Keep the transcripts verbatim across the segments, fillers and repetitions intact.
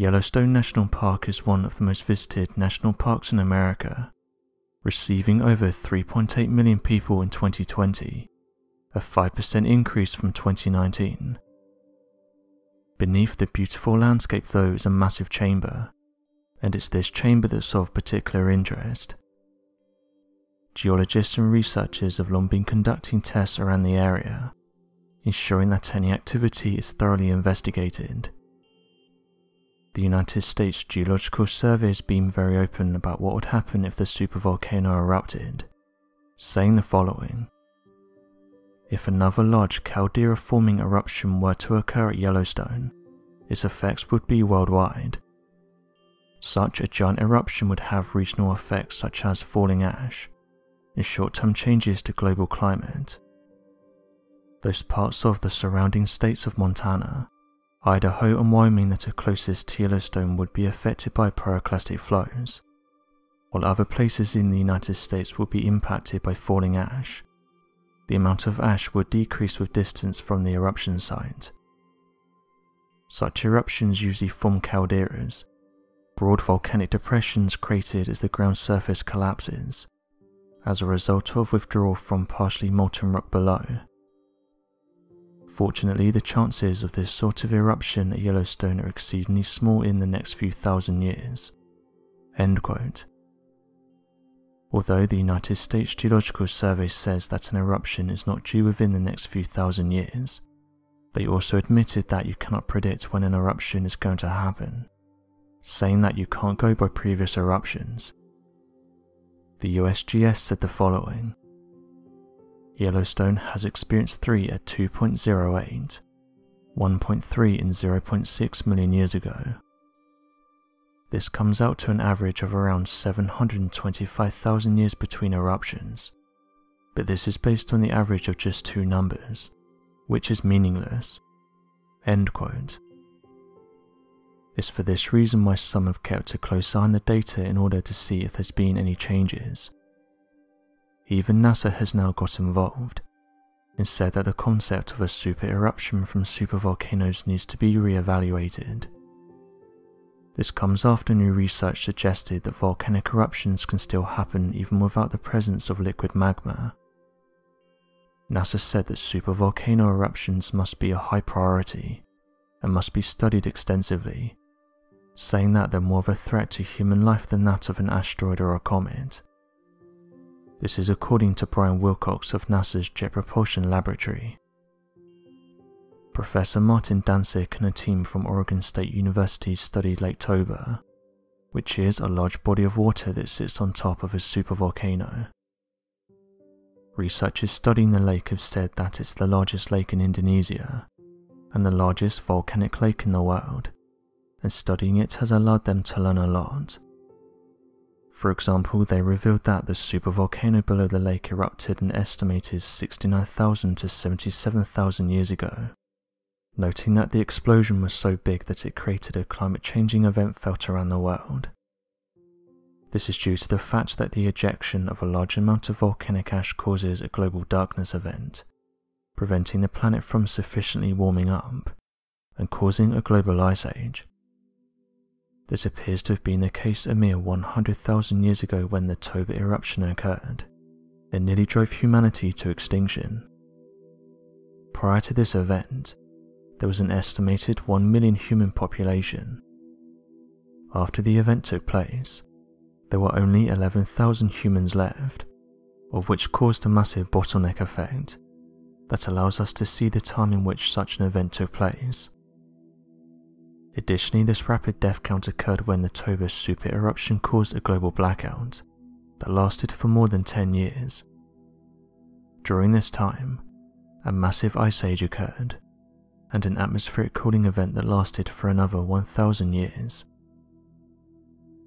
Yellowstone National Park is one of the most visited national parks in America, receiving over three point eight million people in twenty twenty, a five percent increase from twenty nineteen. Beneath the beautiful landscape though is a massive chamber, and it's this chamber that's of particular interest. Geologists and researchers have long been conducting tests around the area, ensuring that any activity is thoroughly investigated. The United States Geological Survey has been very open about what would happen if the supervolcano erupted, saying the following. If another large caldera-forming eruption were to occur at Yellowstone, its effects would be worldwide. Such a giant eruption would have regional effects such as falling ash and short-term changes to global climate. Those parts of the surrounding states of Montana, Idaho and Wyoming that are closest to Yellowstone would be affected by pyroclastic flows, while other places in the United States would be impacted by falling ash. The amount of ash would decrease with distance from the eruption site. Such eruptions usually form calderas, broad volcanic depressions created as the ground surface collapses, as a result of withdrawal from partially molten rock below. Fortunately, the chances of this sort of eruption at Yellowstone are exceedingly small in the next few thousand years." End quote. Although the United States Geological Survey says that an eruption is not due within the next few thousand years, they also admitted that you cannot predict when an eruption is going to happen, saying that you can't go by previous eruptions. The U S G S said the following. Yellowstone has experienced three at two point oh eight, one point three and zero point six million years ago. This comes out to an average of around seven hundred twenty-five thousand years between eruptions, but this is based on the average of just two numbers, which is meaningless. End quote. It's for this reason why some have kept a close eye on the data in order to see if there's been any changes. Even NASA has now got involved and said that the concept of a super eruption from supervolcanoes needs to be re-evaluated. This comes after new research suggested that volcanic eruptions can still happen even without the presence of liquid magma. NASA said that supervolcano eruptions must be a high priority and must be studied extensively, saying that they're more of a threat to human life than that of an asteroid or a comet. This is according to Brian Wilcox of NASA's Jet Propulsion Laboratory. Professor Martin Danišík and a team from Oregon State University studied Lake Toba, which is a large body of water that sits on top of a supervolcano. Researchers studying the lake have said that it's the largest lake in Indonesia and the largest volcanic lake in the world, and studying it has allowed them to learn a lot. For example, they revealed that the supervolcano below the lake erupted an estimated sixty-nine thousand to seventy-seven thousand years ago, noting that the explosion was so big that it created a climate-changing event felt around the world. This is due to the fact that the ejection of a large amount of volcanic ash causes a global darkness event, preventing the planet from sufficiently warming up and causing a global ice age. This appears to have been the case a mere one hundred thousand years ago when the Toba eruption occurred, and nearly drove humanity to extinction. Prior to this event, there was an estimated one million human population. After the event took place, there were only eleven thousand humans left, of which caused a massive bottleneck effect that allows us to see the time in which such an event took place. Additionally, this rapid death count occurred when the Toba super eruption caused a global blackout that lasted for more than ten years. During this time, a massive ice age occurred, and an atmospheric cooling event that lasted for another one thousand years.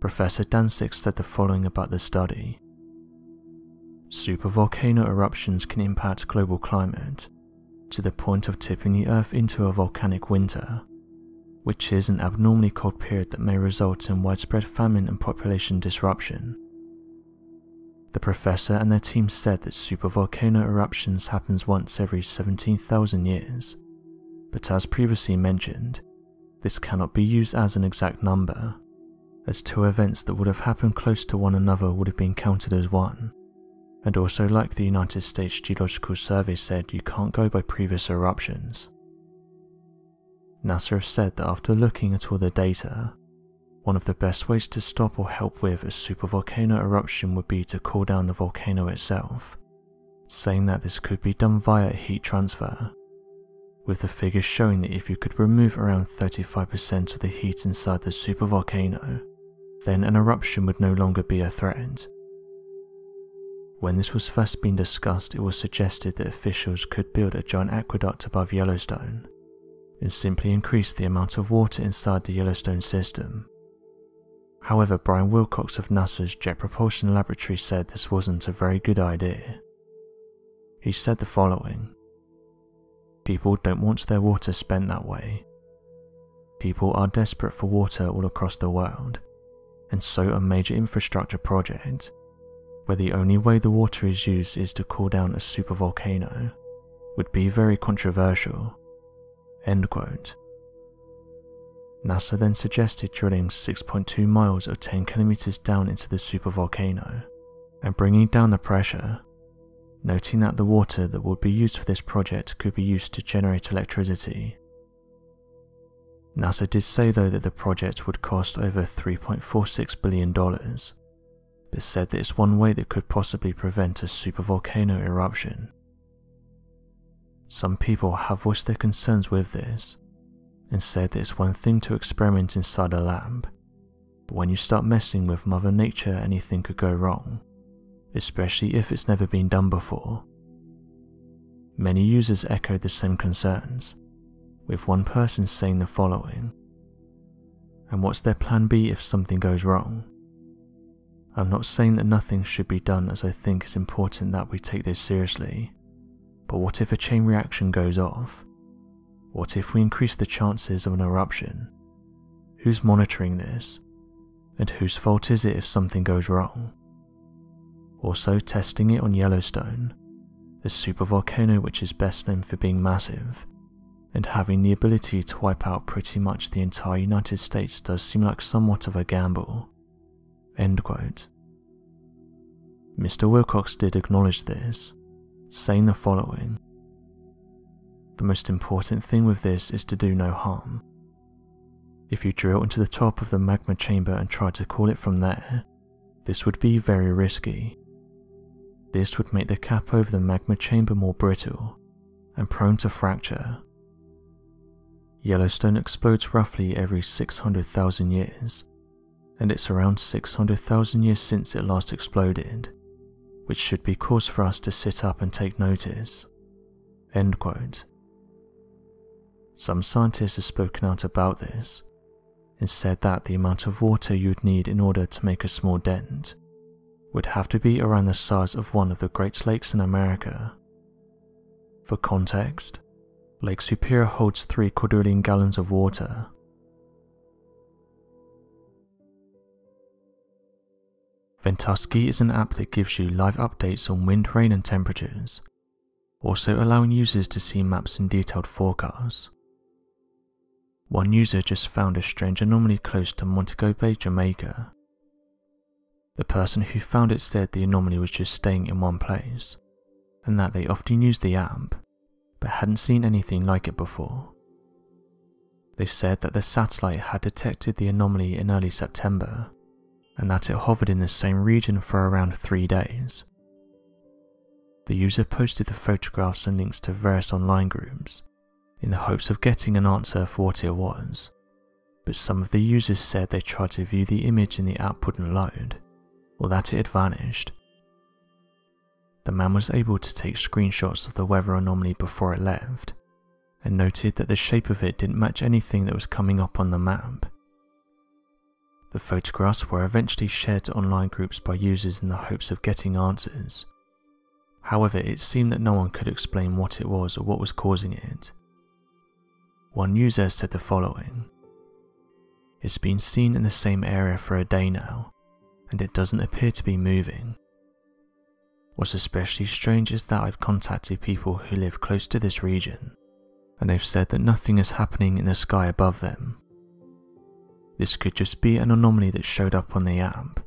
Professor Danišík said the following about the study. Supervolcano eruptions can impact global climate to the point of tipping the Earth into a volcanic winter, which is an abnormally cold period that may result in widespread famine and population disruption. The professor and their team said that supervolcano eruptions happens once every seventeen thousand years, but as previously mentioned, This cannot be used as an exact number, as two events that would have happened close to one another would have been counted as one, and also, like the United States Geological Survey said, you can't go by previous eruptions. NASA have said that after looking at all the data, one of the best ways to stop or help with a supervolcano eruption would be to cool down the volcano itself, saying that this could be done via heat transfer, with the figures showing that if you could remove around thirty-five percent of the heat inside the supervolcano, then an eruption would no longer be a threat. When this was first being discussed, it was suggested that officials could build a giant aqueduct above Yellowstone and simply increase the amount of water inside the Yellowstone system. However, Brian Wilcox of NASA's Jet Propulsion Laboratory said this wasn't a very good idea. He said the following: "People don't want their water spent that way. People are desperate for water all across the world, and so a major infrastructure project, where the only way the water is used is to cool down a supervolcano, would be very controversial." End quote. NASA then suggested drilling six point two miles or ten kilometers down into the supervolcano and bringing down the pressure, noting that the water that would be used for this project could be used to generate electricity. NASA did say though that the project would cost over three point four six billion dollars, but said that it's one way that could possibly prevent a supervolcano eruption. Some people have voiced their concerns with this, and said that it's one thing to experiment inside a lab, but when you start messing with Mother Nature, anything could go wrong, especially if it's never been done before. Many users echoed the same concerns, with one person saying the following: "And what's their plan B if something goes wrong? I'm not saying that nothing should be done, as I think it's important that we take this seriously, but what if a chain reaction goes off? What if we increase the chances of an eruption? Who's monitoring this? And whose fault is it if something goes wrong? Also, testing it on Yellowstone, the supervolcano which is best known for being massive and having the ability to wipe out pretty much the entire United States, does seem like somewhat of a gamble." End quote. Mister Wilcox did acknowledge this, saying the following: "The most important thing with this is to do no harm. If you drill into the top of the magma chamber and try to cool it from there, this would be very risky. This would make the cap over the magma chamber more brittle and prone to fracture. Yellowstone explodes roughly every six hundred thousand years, and it's around six hundred thousand years since it last exploded, which should be cause for us to sit up and take notice." End quote. Some scientists have spoken out about this and said that the amount of water you'd need in order to make a small dent would have to be around the size of one of the Great Lakes in America. For context, Lake Superior holds three quadrillion gallons of water. Ventusky is an app that gives you live updates on wind, rain and temperatures, also allowing users to see maps and detailed forecasts. One user just found a strange anomaly close to Montego Bay, Jamaica. The person who found it said the anomaly was just staying in one place, and that they often use the app, but hadn't seen anything like it before. They said that the satellite had detected the anomaly in early September, and that it hovered in the same region for around three days. The user posted the photographs and links to various online groups in the hopes of getting an answer for what it was, but some of the users said they tried to view the image and the app wouldn't load, or that it had vanished. The man was able to take screenshots of the weather anomaly before it left, and noted that the shape of it didn't match anything that was coming up on the map. The photographs were eventually shared to online groups by users in the hopes of getting answers. However, it seemed that no one could explain what it was or what was causing it. One user said the following: "It's been seen in the same area for a day now, and it doesn't appear to be moving. What's especially strange is that I've contacted people who live close to this region, and they've said that nothing is happening in the sky above them, This could just be an anomaly that showed up on the app.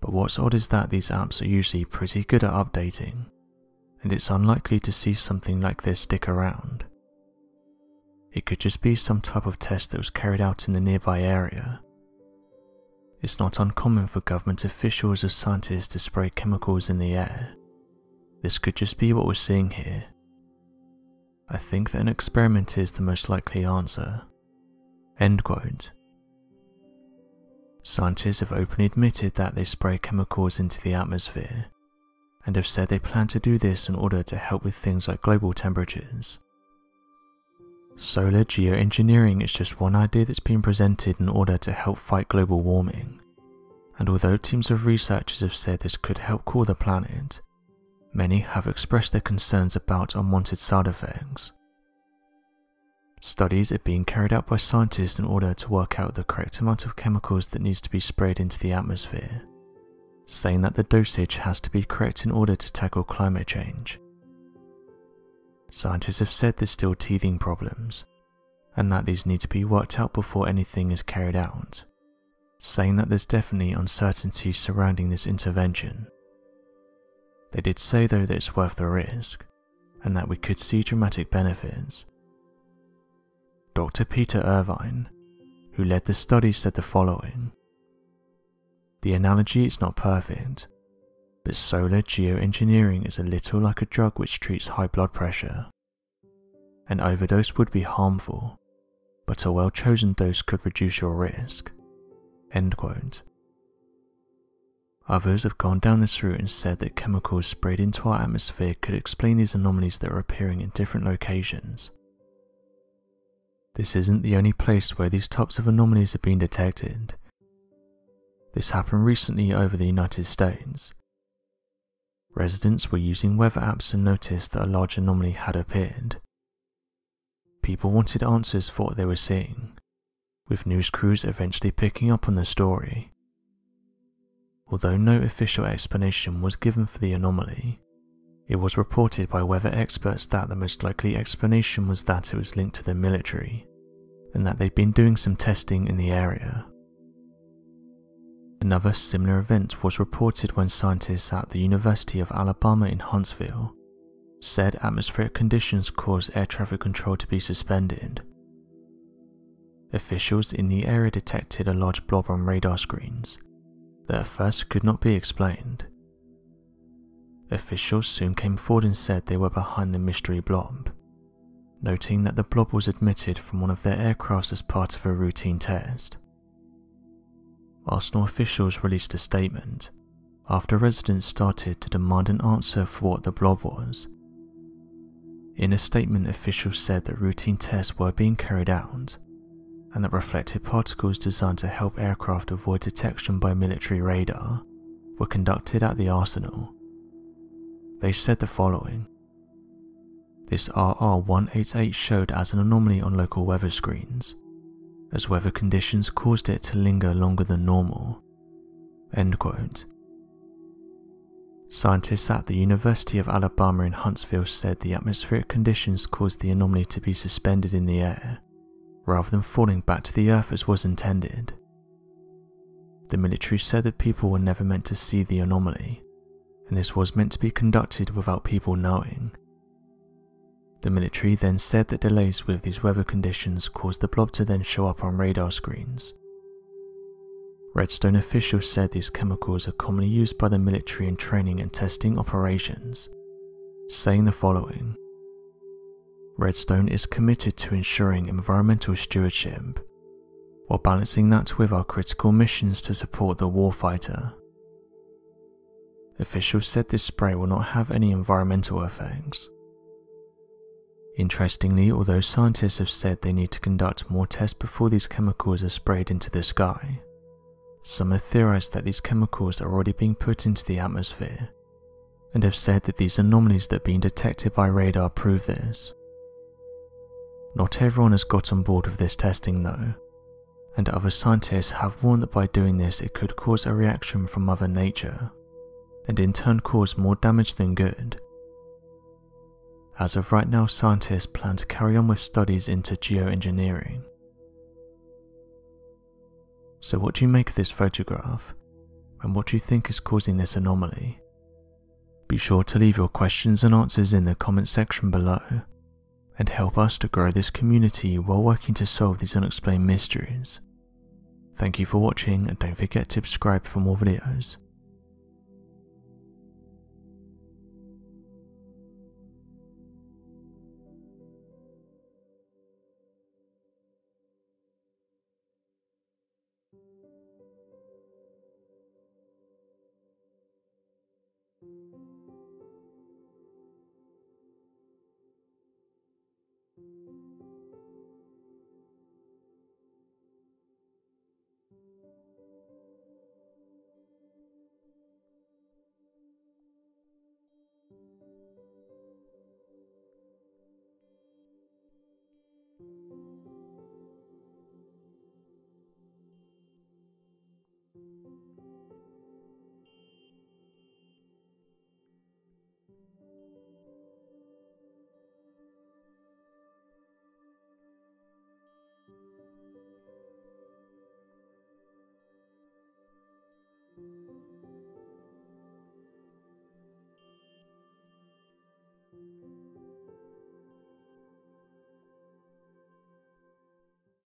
But what's odd is that these apps are usually pretty good at updating, and it's unlikely to see something like this stick around. It could just be some type of test that was carried out in the nearby area. It's not uncommon for government officials or scientists to spray chemicals in the air. This could just be what we're seeing here. I think that an experiment is the most likely answer." End quote. Scientists have openly admitted that they spray chemicals into the atmosphere, and have said they plan to do this in order to help with things like global temperatures. Solar geoengineering is just one idea that's been presented in order to help fight global warming, and although teams of researchers have said this could help cool the planet, many have expressed their concerns about unwanted side effects. Studies are being carried out by scientists in order to work out the correct amount of chemicals that needs to be sprayed into the atmosphere, saying that the dosage has to be correct in order to tackle climate change. Scientists have said there's still teething problems, and that these need to be worked out before anything is carried out, saying that there's definitely uncertainty surrounding this intervention. They did say though that it's worth the risk, and that we could see dramatic benefits. Doctor Peter Irvine, who led the study, said the following: "The analogy is not perfect, but solar geoengineering is a little like a drug which treats high blood pressure. An overdose would be harmful, but a well-chosen dose could reduce your risk." End quote. Others have gone down this route and said that chemicals sprayed into our atmosphere could explain these anomalies that are appearing in different locations. This isn't the only place where these types of anomalies have been detected. This happened recently over the United States. Residents were using weather apps and noticed that a large anomaly had appeared. People wanted answers for what they were seeing, with news crews eventually picking up on the story. Although no official explanation was given for the anomaly, it was reported by weather experts that the most likely explanation was that it was linked to the military, and that they'd been doing some testing in the area. Another similar event was reported when scientists at the University of Alabama in Huntsville said atmospheric conditions caused air traffic control to be suspended. Officials in the area detected a large blob on radar screens that at first could not be explained. Officials soon came forward and said they were behind the mystery blob, noting that the blob was admitted from one of their aircrafts as part of a routine test. Arsenal officials released a statement after residents started to demand an answer for what the blob was. In a statement, officials said that routine tests were being carried out and that reflective particles designed to help aircraft avoid detection by military radar were conducted at the Arsenal. They said the following: "This R R one eighty-eight showed as an anomaly on local weather screens, as weather conditions caused it to linger longer than normal." End quote. Scientists at the University of Alabama in Huntsville said the atmospheric conditions caused the anomaly to be suspended in the air, rather than falling back to the earth as was intended. The military said that people were never meant to see the anomaly, and this was meant to be conducted without people knowing. The military then said that delays with these weather conditions caused the blob to then show up on radar screens. Redstone officials said these chemicals are commonly used by the military in training and testing operations, saying the following: "Redstone is committed to ensuring environmental stewardship, while balancing that with our critical missions to support the warfighter." Officials said this spray will not have any environmental effects. Interestingly, although scientists have said they need to conduct more tests before these chemicals are sprayed into the sky, some have theorized that these chemicals are already being put into the atmosphere, and have said that these anomalies that are being detected by radar prove this. Not everyone has got on board with this testing though, and other scientists have warned that by doing this it could cause a reaction from Mother Nature, and in turn cause more damage than good. As of right now, scientists plan to carry on with studies into geoengineering. So what do you make of this photograph, and what do you think is causing this anomaly? Be sure to leave your questions and answers in the comments section below, and help us to grow this community while working to solve these unexplained mysteries. Thank you for watching, and don't forget to subscribe for more videos.